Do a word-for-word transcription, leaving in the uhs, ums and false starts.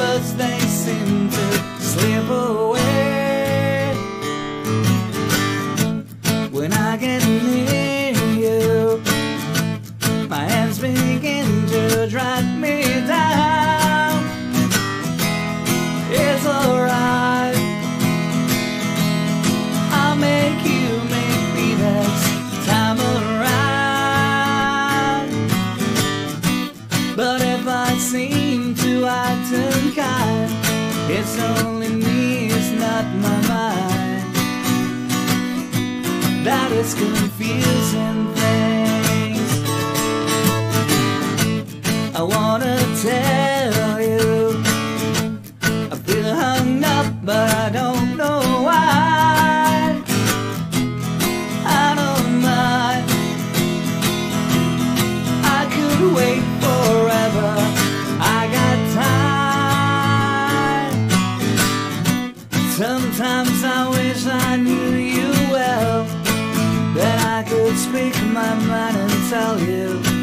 words, they seem to slip away. When I get near you, my hands begin to drag me down. It's alright, I'll make you make me next time around. But if I seem to act unkind, it's only me, it's not my mind. That is confusing things. I wanna tell you, I feel hung up, but I don't know why. I don't mind, I could wait forever, I got time. Sometimes I wish I knew you well, that I could speak my mind and tell you